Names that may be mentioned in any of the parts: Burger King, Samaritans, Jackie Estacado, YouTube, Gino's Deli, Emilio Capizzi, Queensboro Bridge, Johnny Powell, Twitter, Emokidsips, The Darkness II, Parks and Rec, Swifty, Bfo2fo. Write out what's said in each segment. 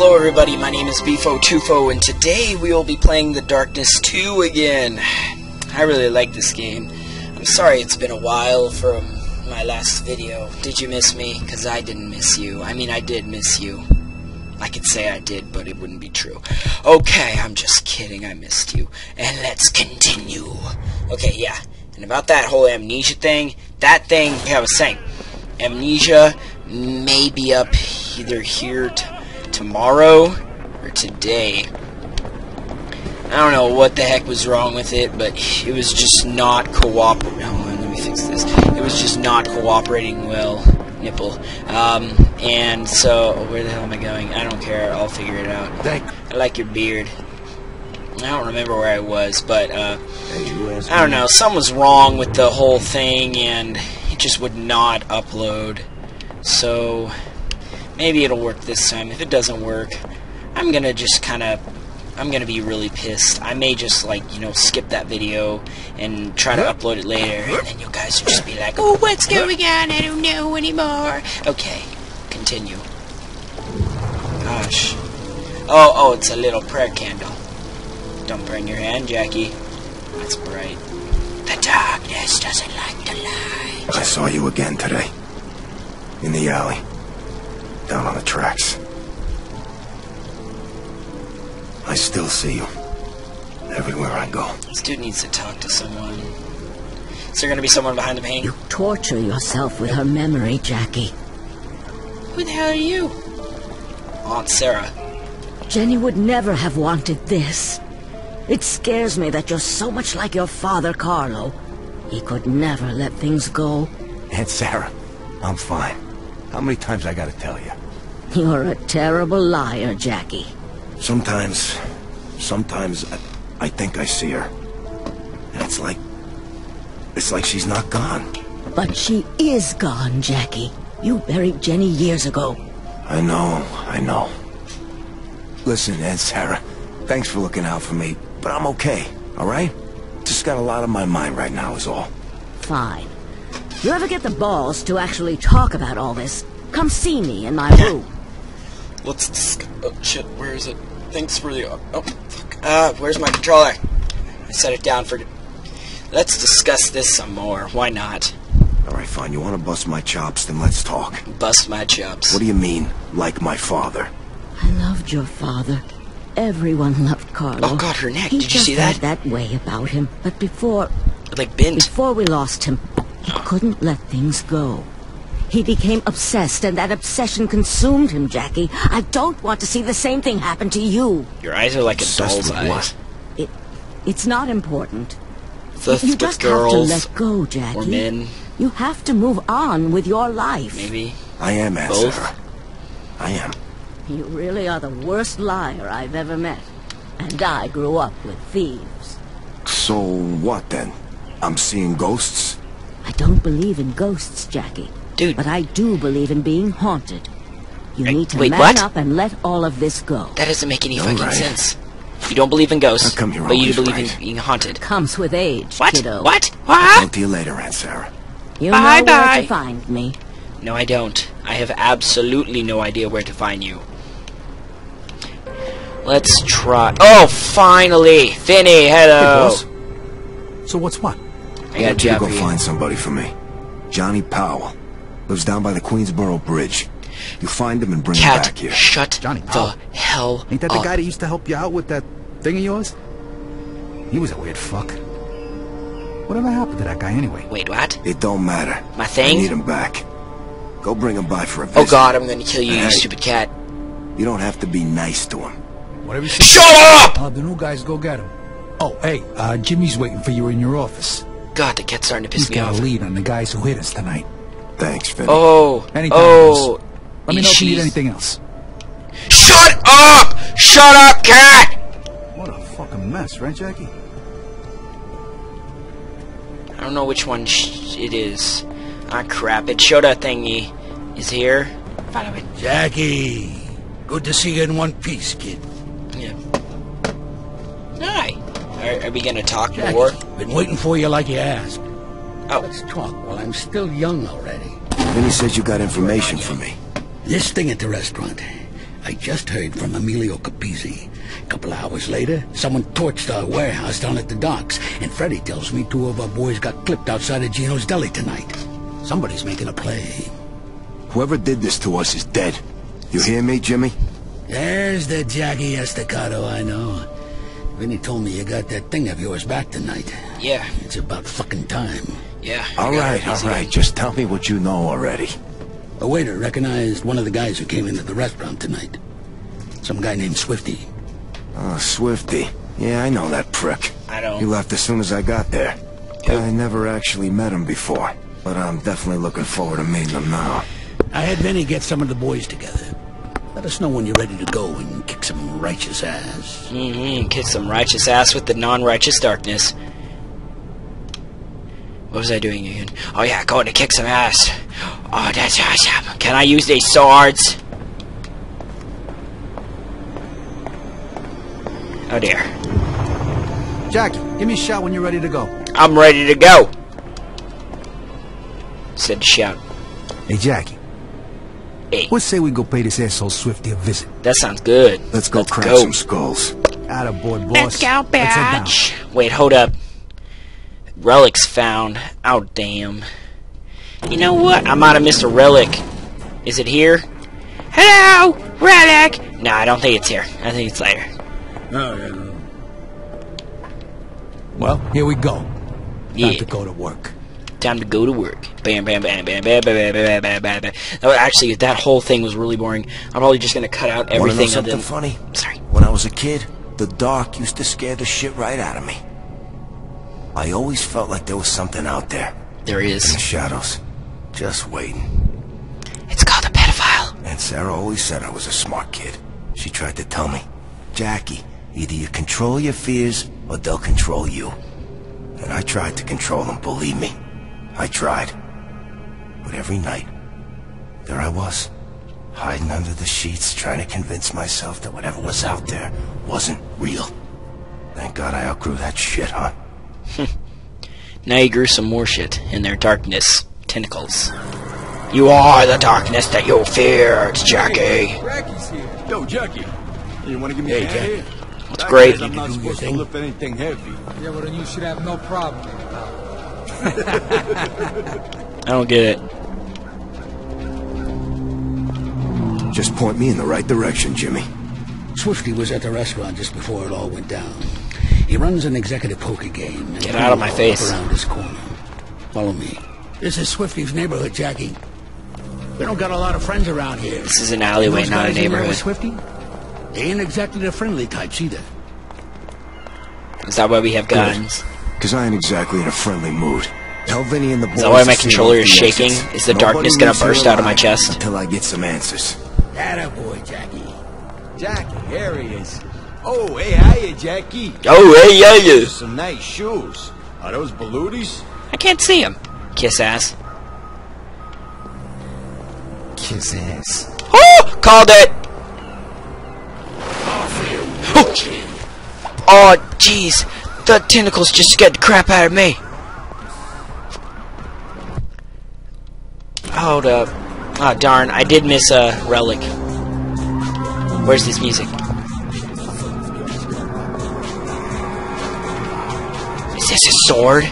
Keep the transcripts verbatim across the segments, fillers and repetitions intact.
Hello everybody, my name is Bfo two fo, and today we will be playing The Darkness two again. I really like this game. I'm sorry it's been a while from my last video. Did you miss me? Because I didn't miss you. I mean, I did miss you. I could say I did, but it wouldn't be true. Okay, I'm just kidding, I missed you. And let's continue. Okay, yeah. And about that whole amnesia thing, that thing, yeah, I was saying, amnesia may be up either here tomorrow or today. I don't know what the heck was wrong with it, but it was just not cooperating. Oh, let me fix this. It was just not cooperating well. Nipple. Um, and so, where the hell am I going? I don't care. I'll figure it out. Thanks. I like your beard. I don't remember where I was, but uh, I don't know. Something was wrong with the whole thing, and it just would not upload. So maybe it'll work this time. If it doesn't work, I'm gonna just kind of, I'm gonna be really pissed. I may just like you know skip that video and try to upload it later, and then you guys will just be like, "Oh, what's going on? I don't know anymore." Okay, continue. Gosh. Oh, oh, it's a little prayer candle. Don't burn your hand, Jackie. That's bright. The darkness doesn't like the light. I saw you again today. In the alley. Down on the tracks. I still see you. Everywhere I go. This dude needs to talk to someone. Is there gonna be someone behind the paint? You torture yourself with her memory, Jackie. Who the hell are you? Aunt Sarah. Jenny would never have wanted this. It scares me that you're so much like your father, Carlo. He could never let things go. Aunt Sarah, I'm fine. How many times I gotta tell you? You're a terrible liar, Jackie. Sometimes... Sometimes I, I think I see her. And it's like... It's like she's not gone. But she is gone, Jackie. You buried Jenny years ago. I know, I know. Listen, Aunt Sarah, thanks for looking out for me. But I'm okay, alright? Just got a lot on my mind right now is all. Fine. You ever get the balls to actually talk about all this, come see me in my room. Let's discuss... Oh, shit, where is it? Thanks for the... Oh, fuck. Uh, where's my controller? I set it down for... Let's discuss this some more. Why not? Alright, fine. You want to bust my chops, then let's talk. Bust my chops. What do you mean, like my father? I loved your father. Everyone loved Carlo. Oh god, her neck. He Did you see that? that way about him. But before... Like bent. Before we lost him, he couldn't let things go. He became obsessed, and that obsession consumed him, Jackie. I don't want to see the same thing happen to you. Your eyes are like a doll's eyes. It, it's not important. Obsessed you just with girls have to let go, Jackie. Or men. You have to move on with your life. Maybe. I am, Aunt Sarah. I am. You really are the worst liar I've ever met. And I grew up with thieves. So what then? I'm seeing ghosts? I don't believe in ghosts, Jackie. Dude. But I do believe in being haunted. You I, need to wait, man what? up and let all of this go. That doesn't make any all fucking right. sense. You don't believe in ghosts, come but you believe right. in being haunted. Comes with age, what? kiddo. What? What? I'll talk to you later, Aunt Sarah. You bye know bye. where to find me. No, I don't. I have absolutely no idea where to find you. Let's try. Oh, finally, Finny. Hello. Hey, so what's what? I got you to go find somebody for me. Johnny Powell lives down by the Queensboro Bridge. You find him and bring Cat, him back here. Shut Johnny Powell. the hell Ain't that up. the guy that used to help you out with that thing of yours? He was a weird fuck. Whatever happened to that guy anyway? Wait, what? It don't matter. My thing. I need him back. Go bring him by for a visit. Oh God, I'm gonna kill you, hey. you stupid cat. You don't have to be nice to him. Whatever you Shut up! Uh, the new guys go get him. Oh, hey, uh, Jimmy's waiting for you in your office. God, the cat's starting to piss He's me off. He's got a lead on the guys who hit us tonight. Thanks, Vinny. Oh, anything oh. Else. Let me know if you need anything else. Shut up! Shut up, cat! What a fucking mess, right, Jackie? I don't know which one sh it is. Ah, crap. It showed a thingy. Is here. Follow it. Jackie! Good to see you in one piece, kid. Yeah. Hi. Are, are we gonna talk Jackie, more? Been waiting for you like you asked. Oh. Let's talk while I'm still young already. Vinny says you got information for me. This thing at the restaurant. I just heard from Emilio Capizzi. A couple of hours later, someone torched our warehouse down at the docks, and Freddy tells me two of our boys got clipped outside of Gino's Deli tonight. Somebody's making a play. Whoever did this to us is dead. You hear me, Jimmy? There's the Jackie Estacado I know. Vinny told me you got that thing of yours back tonight. Yeah. It's about fucking time. Yeah. All right, all right. Just tell me what you know already. A waiter recognized one of the guys who came into the restaurant tonight. Some guy named Swifty. Oh, Swifty. Yeah, I know that prick. I don't... He left as soon as I got there. Yep. I never actually met him before, but I'm definitely looking forward to meeting him now. I had Vinny get some of the boys together. Let us know when you're ready to go and kick some righteous ass. Mm-hmm. Kick some righteous ass with the non-righteous darkness. What was I doing again? Oh yeah, going to kick some ass. Oh, that's awesome. Can I use these swords? Oh dear. Jackie, give me a shout when you're ready to go. I'm ready to go. Said shout. Hey, Jackie. Hey. What say we go pay this asshole Swifty a visit? That sounds good. Let's go Let's crack go. some skulls. Attaboy, boss. Let's go, bitch. Wait, hold up. Relics found. Oh, damn. You know what? I might have missed a relic. Is it here? Hello, relic. No, I don't think it's here. I think it's later. Oh, yeah, no. Well, here we go. Yeah. Time to go to work. Time to go to work. Bam, bam, bam, bam, bam, bam, bam, bam, bam, bam. Oh, actually, that whole thing was really boring. I'm probably just gonna cut out everything. Wanna know something funny? Sorry. When I was a kid, the dark used to scare the shit right out of me. I always felt like there was something out there. There is. In the shadows, just waiting. It's called a pedophile. And Sarah always said I was a smart kid. She tried to tell me, Jackie, either you control your fears or they'll control you. And I tried to control them. Believe me. I tried, but every night, there I was, hiding under the sheets, trying to convince myself that whatever was out there wasn't real. Thank God I outgrew that shit, huh? Now you grew some more shit in their darkness tentacles. You are the darkness that you feared, Jackie. Hey, Jackie's here. Yo, Jackie, you want to give me hey, a hand? That's that great. I'm not supposed to lift anything heavy. Yeah, well then you should have no problem. I don't get it. Just point me in the right direction, Jimmy. Swifty was at the restaurant just before it all went down. He runs an executive poker game. And get out of my face. Around his corner. Follow me. This is Swifty's neighborhood, Jackie. We don't got a lot of friends around here. This is an alleyway, not a neighborhood. Swifty? They ain't exactly the friendly types either. Is that why we have guns? Because I ain't exactly in a friendly mood. Tell Vinny and the boys. Is that why my controller is shaking? Is the darkness gonna burst out of my chest? Until I get some answers. Atta boy, Jackie. Jackie, here he is. Oh, hey, hiya, Jackie. Oh, hey, hiya. Some nice shoes. Are those Balooties? I can't see him. Kiss ass. Kiss ass. Oh! Called it! Oh! Oh, jeez. The tentacles just scared the crap out of me. Hold up. Ah, oh, darn. I did miss a relic. Where's this music? Is this a sword?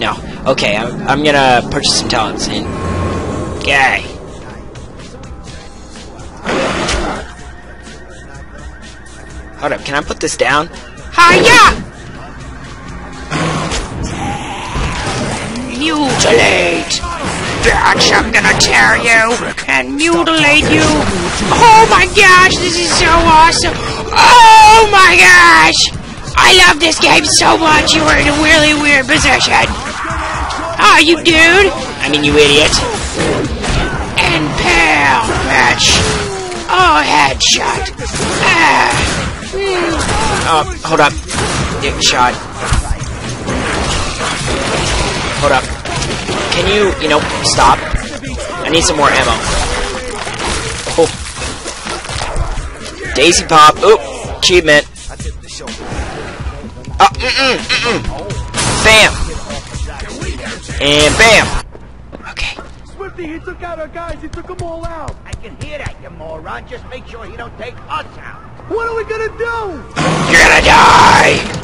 No. Okay, I'm, I'm gonna purchase some talents and... Okay. Hold up. Can I put this down? Hiya! Mutilate! Bitch, I'm gonna tear you and mutilate you! Oh my gosh, this is so awesome! Oh my gosh! I love this game so much! You were in a really weird position! Oh, you dude! I mean, you idiot! And pal, bitch! Oh, headshot! Ah. Oh, hold up. Dick shot. Hold up. Can you, you know, stop? I need some more ammo. Oh. Daisy Pop. Oop. Achievement. Oh, mm-mm, mm-mm. Bam. And bam. Okay. Swifty, he took out our guys. He took them all out. I can hear that, you moron. Just make sure he don't take us out. What are we gonna do? You're gonna die!